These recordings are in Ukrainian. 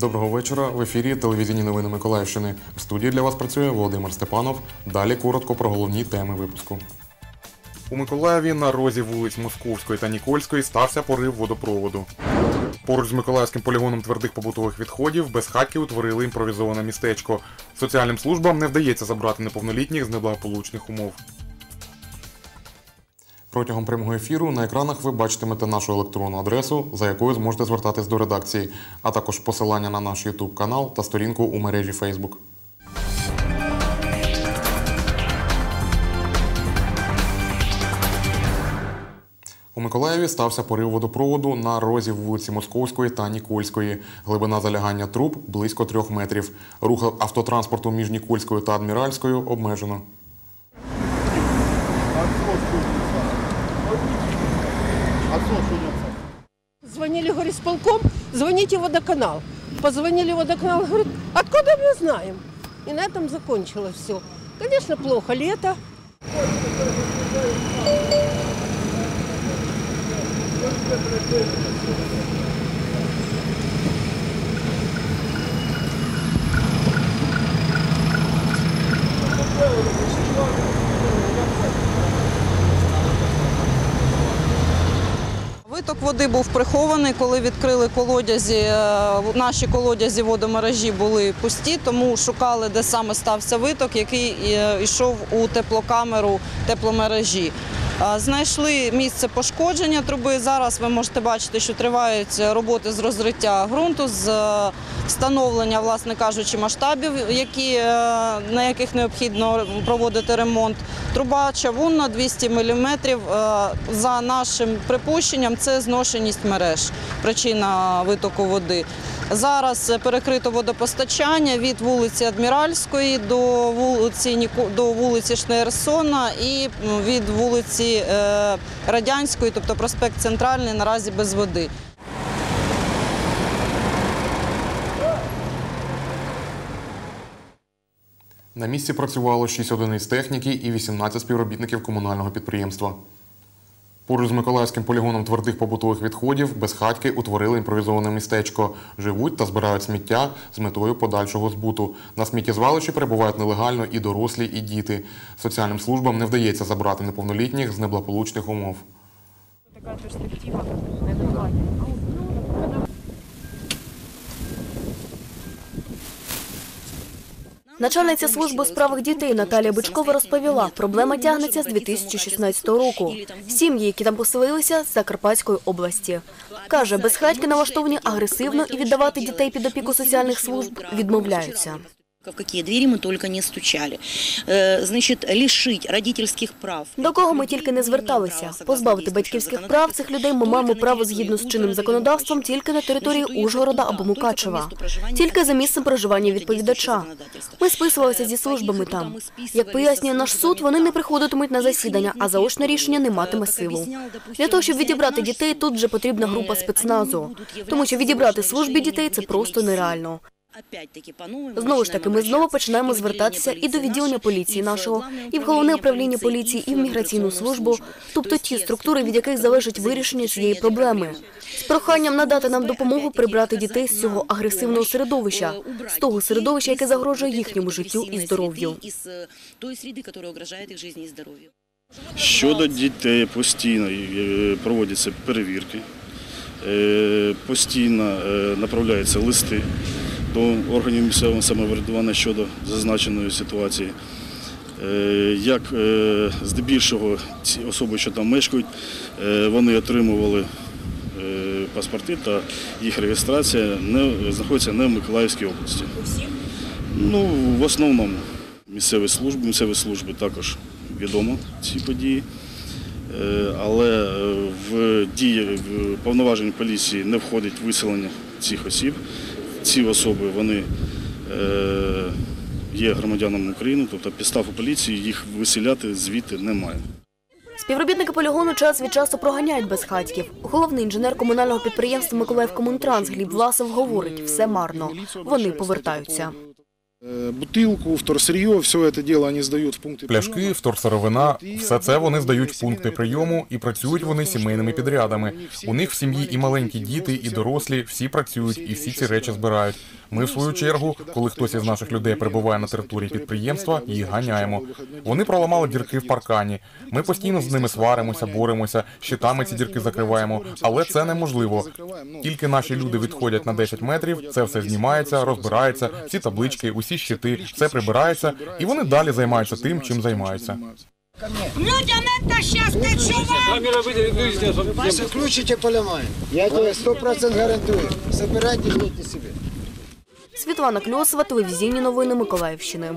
Доброго вечора. В ефірі телевізійні новини Миколаївщини. В студії для вас працює Володимир Степанов. Далі коротко про головні теми випуску. У Миколаєві на розі вулиць Московської та Нікольської стався порив водопроводу. Поруч з миколаївським полігоном твердих побутових відходів безхатьки утворили імпровізоване містечко. Соціальним службам не вдається забрати неповнолітніх з неблагополучних умов. Протягом прямого ефіру на екранах ви бачитимете нашу електронну адресу, за якою зможете звертатись до редакції, а також посилання на наш YouTube-канал та сторінку у мережі Facebook. У Миколаєві стався порив водопроводу на розі вулиці Московської та Нікольської. Глибина залягання труб – близько 3 метрів. Рух автотранспорту між Нікольською та Адміральською обмежено. Звонили, говорит, с полком, звоните в водоканал. Позвонили в водоканал, говорит, откуда мы знаем? И на этом закончилось все. Конечно, плохо, лето. Виток води був прихований, коли відкрили колодязі, наші колодязі водомережі були пусті, тому шукали, де саме стався виток, який йшов у теплокамеру тепломережі. Знайшли місце пошкодження труби. Зараз ви можете бачити, що тривають роботи з розриття ґрунту, з встановлення, власне кажучи, масштабів, на яких необхідно проводити ремонт. Труба чавунна 200 мм. За нашим припущенням, це зношеність мереж, причина витоку води. Зараз перекрито водопостачання від вулиці Адміральської до вулиці Шнейерсона і від вулиці Радянської, тобто проспект Центральний, наразі без води. На місці працювало 6 одиниць техніки і 18 співробітників комунального підприємства. Поруч з миколаївським полігоном твердих побутових відходів безхатьки утворили імпровізоване містечко. Живуть та збирають сміття з метою подальшого збуту. На сміттєзвалищі перебувають нелегально і дорослі, і діти. Соціальним службам не вдається забрати неповнолітніх з неблагополучних умов. Така перспектива непогана. Начальниця служби у справах дітей Наталія Бичкова розповіла, проблема тягнеться з 2016 року. Сім'ї, які там поселилися, з Закарпатської області. Каже, безхатьки налаштовані агресивно і віддавати дітей під опіку соціальних служб відмовляються. В які двері ми тільки не стучали. Значить, лишити батьківських прав. До кого ми тільки не зверталися. Позбавити батьківських прав цих людей ми маємо право згідно з чинним законодавством тільки на території Ужгорода або Мукачева. Тільки за місцем проживання відповідача. Ми списувалися зі службами там. Як пояснює наш суд, вони не приходитимуть на засідання, а заочне рішення не матиме силу. Для того, щоб відібрати дітей, тут вже потрібна група спецназу. Тому що відібрати службі дітей – це просто нереально. Знову ж таки, ми знову починаємо звертатися і до відділення поліції нашого, і в головне управління поліції, і в міграційну службу, тобто ті структури, від яких залежить вирішення цієї проблеми. З проханням надати нам допомогу прибрати дітей з цього агресивного середовища, з того середовища, яке загрожує їхньому життю і здоров'ю. Щодо дітей постійно проводяться перевірки, постійно направляються листи до органів місцевого самоврядування щодо зазначеної ситуації. Як здебільшого ці особи, що там мешкають, вони отримували паспорти та їх реєстрація знаходиться не в Миколаївській області. Ну, в основному місцеві служби також відомо ці події, але в дії повноважень поліції не входить виселення цих осіб. Ці особи, вони є громадянами України, тобто підстав у поліції їх виселяти звідти немає. Співробітники полігону час від часу проганяють безхатьків. Головний інженер комунального підприємства «Миколаївкомунтранс» Гліб Власов говорить, все марно. Вони повертаються. Бутилку, вторсирье, все это дело они сдают в пункты прийому. Пляшки, вторсировина, все це вони здають в пункти прийому, і працюють вони сімейними підрядами. У них в сім'ї і маленькі діти, і дорослі, всі працюють, і всі ці речі збирають. Ми, в свою чергу, коли хтось із наших людей перебуває на території підприємства, їх ганяємо. Вони проламали дірки в паркані. Ми постійно з ними сваримося, боремося, щитами ці дірки закриваємо, але це неможливо. Тільки наші люди відходять на 10 метрів, це все знімається, розбирається, всі таблички, усі щити, все прибирається, і вони далі займаються тим, чим займаються. Людям это сейчас нечего! Если включите, поломаем. Я это 100% гарантую. Собирайте, берите себе. Світлана Кльосова, телевізійні новини Миколаївщини.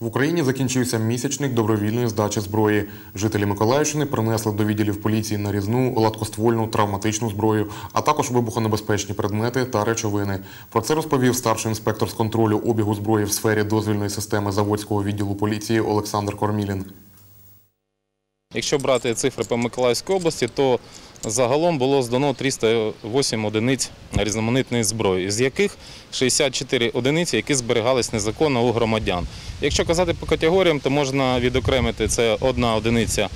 В Україні закінчився місячник добровільної здачі зброї. Жителі Миколаївщини принесли до відділів поліції нарізну, гладкоствольну, травматичну зброю, а також вибухонебезпечні предмети та речовини. Про це розповів старший інспектор з контролю обігу зброї в сфері дозвільної системи Заводського відділу поліції Олександр Кормілін. Якщо брати цифри по Миколаївській області, то загалом було здано 308 одиниць різноманітної зброї, з яких 64 одиниці, які зберігались незаконно у громадян. Якщо казати по категоріям, то можна відокремити, це одна одиниця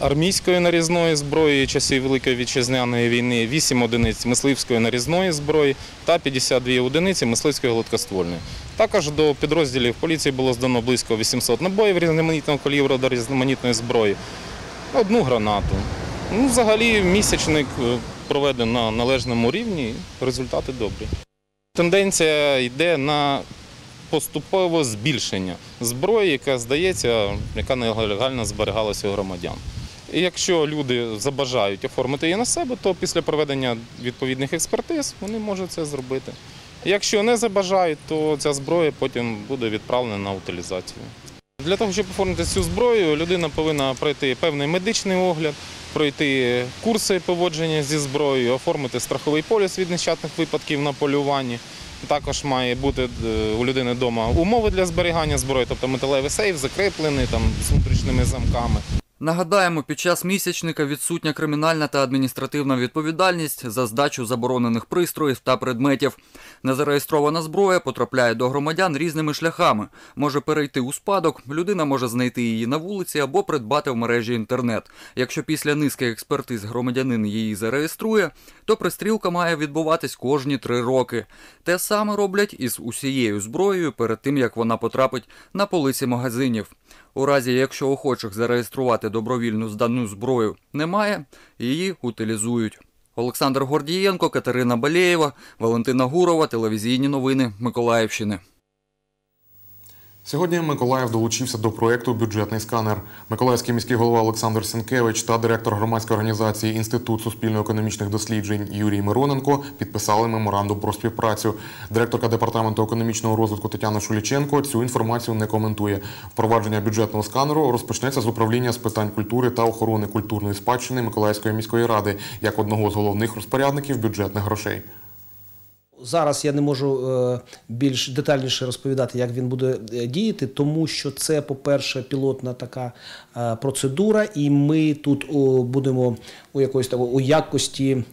армійської нарізної зброї часів Великої Вітчизняної війни, 8 одиниць мисливської нарізної зброї та 52 одиниці мисливської гладкоствольної. Також до підрозділів поліції було здано близько 800 набоїв різноманітного калібру до різноманітної зброї, одну гранату. Ну, взагалі, місячник проведений на належному рівні, результати добрі. Тенденція йде на поступове збільшення зброї, яка, здається, яка нелегально зберігалася у громадян. І якщо люди забажають оформити її на себе, то після проведення відповідних експертиз вони можуть це зробити. Якщо не забажають, то ця зброя потім буде відправлена на утилізацію. Для того, щоб оформити цю зброю, людина повинна пройти певний медичний огляд, пройти курси поводження зі зброєю, оформити страховий поліс від нещасних випадків на полюванні. Також має бути у людини вдома умови для зберігання зброї, тобто металевий сейф закріплений там, з внутрішніми замками. Нагадаємо, під час місячника відсутня кримінальна та адміністративна відповідальність за здачу заборонених пристроїв та предметів. Незареєстрована зброя потрапляє до громадян різними шляхами. Може перейти у спадок, людина може знайти її на вулиці або придбати в мережі інтернет. Якщо після низки експертиз громадянин її зареєструє, то пристрілка має відбуватись кожні 3 роки. Те саме роблять із усією зброєю перед тим, як вона потрапить на полиці магазинів. У разі, якщо охочих зареєструвати добровільну здану зброю немає, її утилізують. Олександр Гордієнко, Катерина Балєєва, Валентина Гурова, телевізійні новини Миколаївщини. Сьогодні Миколаїв долучився до проєкту «Бюджетний сканер». Миколаївський міський голова Олександр Сенкевич та директор громадської організації «Інститут суспільно-економічних досліджень» Юрій Мироненко підписали меморандум про співпрацю. Директорка департаменту економічного розвитку Тетяна Шуліченко цю інформацію не коментує. Впровадження бюджетного сканеру розпочнеться з управління з питань культури та охорони культурної спадщини Миколаївської міської ради, як одного з головних розпорядників бюджетних грошей. Зараз я не можу більш детальніше розповідати, як він буде діяти, тому що це, по-перше, пілотна така процедура, і ми тут будемо у якості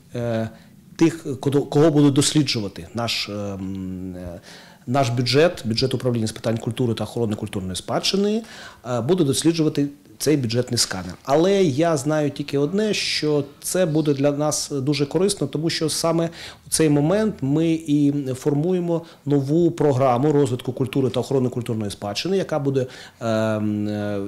тих, кого будуть досліджувати наш бюджет, бюджет управління з питань культури та охорони культурної спадщини, буде досліджувати цей бюджетний сканер. Але я знаю тільки одне, що це буде для нас дуже корисно, тому що саме у цей момент ми і формуємо нову програму розвитку культури та охорони культурної спадщини, яка буде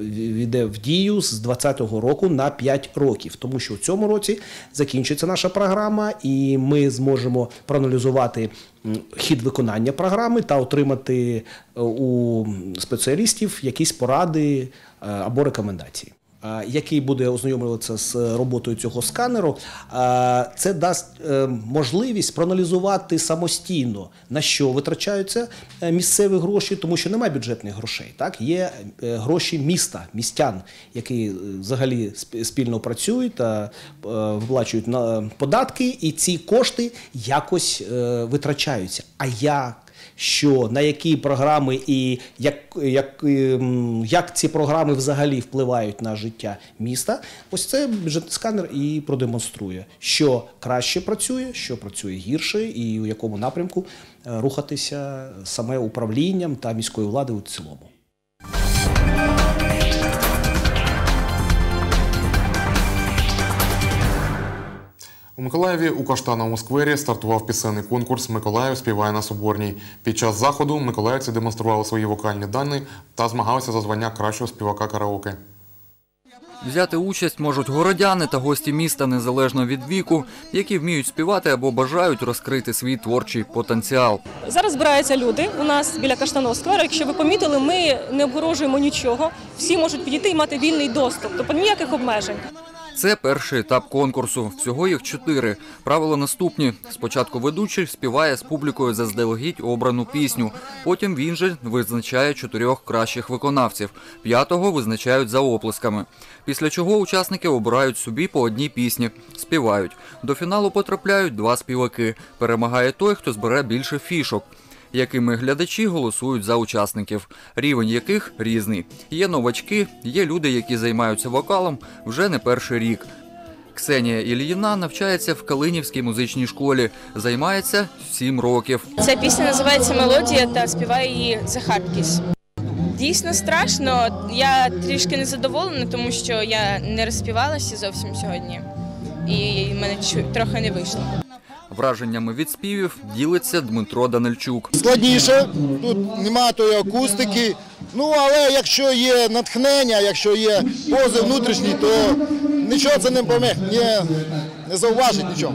війде в дію з 2020 року на 5 років. Тому що в цьому році закінчиться наша програма і ми зможемо проаналізувати хід виконання програми та отримати у спеціалістів якісь поради або рекомендації. Який буде ознайомлюватися з роботою цього сканеру, це дасть можливість проаналізувати самостійно, на що витрачаються місцеві гроші, тому що немає бюджетних грошей. Так? Є гроші міста, містян, які взагалі спільно працюють та виплачують податки, і ці кошти якось витрачаються. А як що на які програми і як ці програми взагалі впливають на життя міста, ось це бюджетний сканер і продемонструє, що краще працює, що працює гірше і у якому напрямку рухатися саме управлінням та міською владою у цілому. У Миколаєві у Каштановому сквері стартував пісенний конкурс «Миколаїв співає на Соборній». Під час заходу миколаївці демонстрували свої вокальні дані та змагалися за звання кращого співака караоке. Взяти участь можуть городяни та гості міста незалежно від віку, які вміють співати або бажають розкрити свій творчий потенціал. Зараз збираються люди у нас біля Каштанового скверу. Якщо ви помітили, ми не обгорожуємо нічого. Всі можуть підійти і мати вільний доступ, тобто ніяких обмежень. Це перший етап конкурсу. Всього їх 4. Правила наступні. Спочатку ведучий співає з публікою заздалегідь обрану пісню. Потім він же визначає 4 кращих виконавців. 5-го визначають за оплесками. Після чого учасники обирають собі по одній пісні. Співають. До фіналу потрапляють 2 співаки. Перемагає той, хто збере більше фішок, якими глядачі голосують за учасників, рівень яких різний. Є новачки, є люди, які займаються вокалом вже не перший рік. Ксенія Іллійівна навчається в Калинівській музичній школі, займається 7 років. Ця пісня називається «Мелодія» та співає її Захаркіс. Дійсно страшно, я трішки незадоволена, тому що я не розпівалася зовсім сьогодні і в мене трохи не вийшло. Враженнями від співів ділиться Дмитро Данильчук. Складніше, тут немає тої акустики, але якщо є натхнення, якщо є позов внутрішній, то нічого це не пом'яє, не зауважить нічого.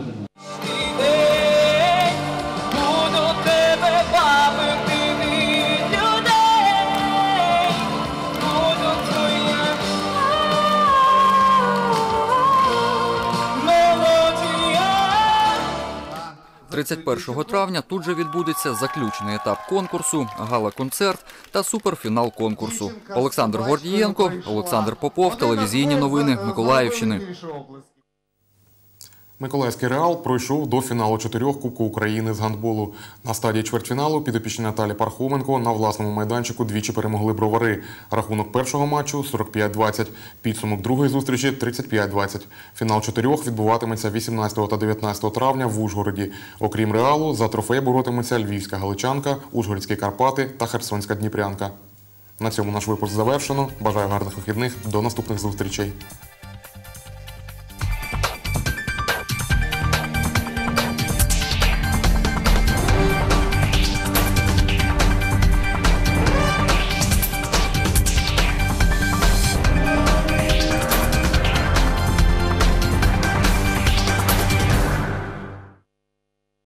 «31 травня тут же відбудеться заключний етап конкурсу, гала-концерт та суперфінал конкурсу». Олександр Гордієнко, Олександр Попов, телевізійні новини Миколаївщини. Миколаївський Реал пройшов до фіналу 4 Кубку України з гандболу. На стадії чвертьфіналу підопічні Наталі Пархоменко на власному майданчику двічі перемогли Бровари. Рахунок першого матчу – 45-20, підсумок другої зустрічі – 35-20. Фінал 4 відбуватиметься 18 та 19 травня в Ужгороді. Окрім Реалу, за трофей боротимуться Львівська Галичанка, Ужгородські Карпати та Херсонська Дніпрянка. На цьому наш випуск завершено. Бажаю гарних вихідних. До наступних зустрічей.